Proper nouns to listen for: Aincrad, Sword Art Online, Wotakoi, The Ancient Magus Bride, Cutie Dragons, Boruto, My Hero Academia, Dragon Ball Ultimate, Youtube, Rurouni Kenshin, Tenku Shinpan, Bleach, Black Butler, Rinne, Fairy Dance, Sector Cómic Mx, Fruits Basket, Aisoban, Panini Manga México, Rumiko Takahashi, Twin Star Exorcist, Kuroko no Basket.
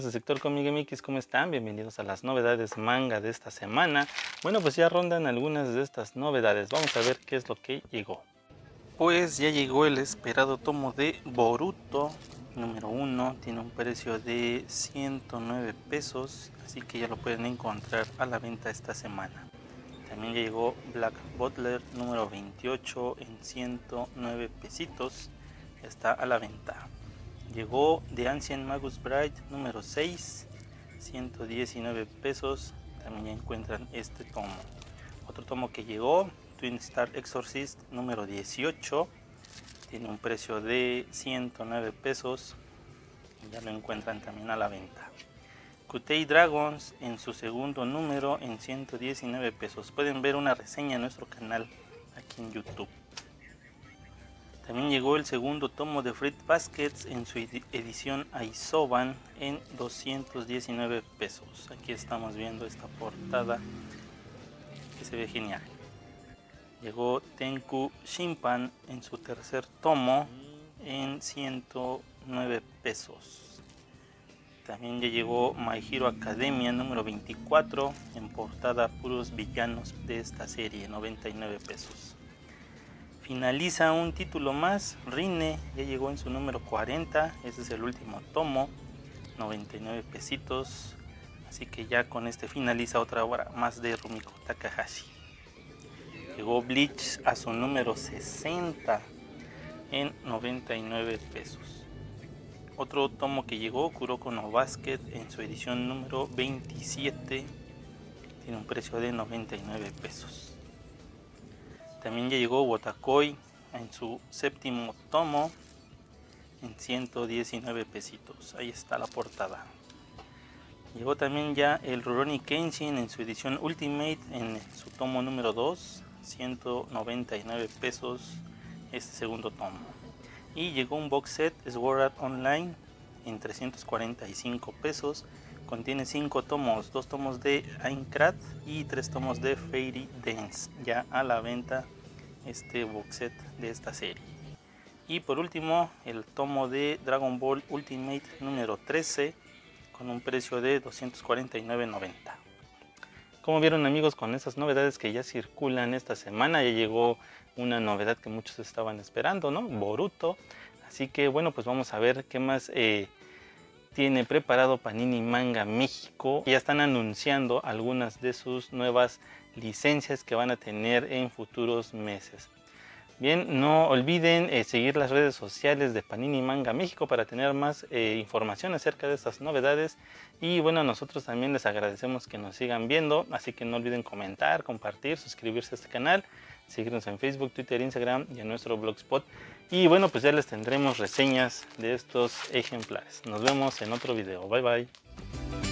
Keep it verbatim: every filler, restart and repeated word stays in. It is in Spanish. amigos del sector Comic M X, ¿cómo están? Bienvenidos a las novedades manga de esta semana. Bueno, pues ya rondan algunas de estas novedades. Vamos a ver qué es lo que llegó. Pues ya llegó el esperado tomo de Boruto, número uno. Tiene un precio de ciento nueve pesos, así que ya lo pueden encontrar a la venta esta semana. También ya llegó Black Butler, número veintiocho, en ciento nueve pesitos. Está a la venta. Llegó The Ancient Magus Bride número seis, ciento diecinueve pesos, también ya encuentran este tomo. Otro tomo que llegó, Twin Star Exorcist número dieciocho, tiene un precio de ciento nueve pesos, ya lo encuentran también a la venta. Cutie Dragons en su segundo número en ciento diecinueve pesos, pueden ver una reseña en nuestro canal aquí en YouTube. También llegó el segundo tomo de Fruits Basket en su edición Aisoban en doscientos diecinueve pesos. Aquí estamos viendo esta portada que se ve genial. Llegó Tenku Shinpan en su tercer tomo en ciento nueve pesos. También ya llegó My Hero Academia número veinticuatro en portada puros villanos de esta serie, noventa y nueve pesos. Finaliza un título más, Rinne, ya llegó en su número cuarenta, ese es el último tomo, noventa y nueve pesitos, así que ya con este finaliza otra obra más de Rumiko Takahashi. Llegó Bleach a su número sesenta en noventa y nueve pesos. Otro tomo que llegó, Kuroko no Basket en su edición número veintisiete, tiene un precio de noventa y nueve pesos. También ya llegó Wotakoi en su séptimo tomo en ciento diecinueve pesitos. Ahí está la portada. Llegó también ya el Rurouni Kenshin en su edición Ultimate en su tomo número dos, ciento noventa y nueve pesos este segundo tomo. Y llegó un box set Sword Art Online en trescientos cuarenta y cinco pesos. Contiene cinco tomos, dos tomos de Aincrad y tres tomos de Fairy Dance. Ya a la venta este box set de esta serie. Y por último, el tomo de Dragon Ball Ultimate número trece con un precio de doscientos cuarenta y nueve noventa. Como vieron amigos, con estas novedades que ya circulan esta semana, ya llegó una novedad que muchos estaban esperando, ¿no? Boruto. Así que bueno, pues vamos a ver qué más eh, tiene preparado Panini Manga México. Ya están anunciando algunas de sus nuevas licencias que van a tener en futuros meses. Bien, no olviden eh, seguir las redes sociales de Panini Manga México para tener más eh, información acerca de estas novedades. Y bueno, nosotros también les agradecemos que nos sigan viendo, así que no olviden comentar, compartir, suscribirse a este canal, seguirnos en Facebook, Twitter, Instagram y en nuestro Blogspot. Y bueno, pues ya les tendremos reseñas de estos ejemplares. Nos vemos en otro video. Bye, bye.